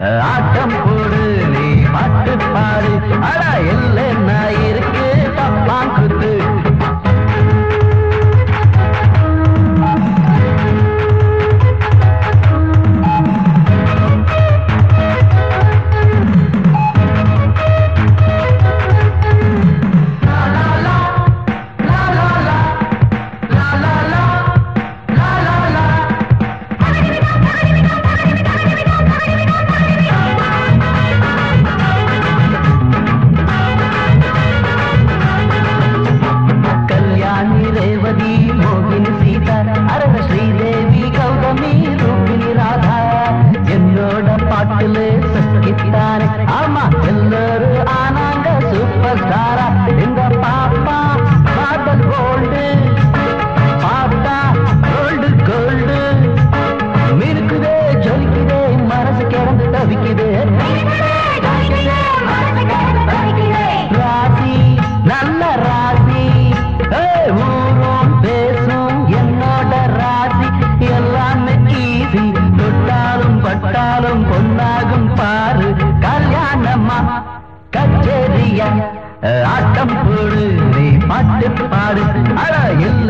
Atam puru ni patte paru ala.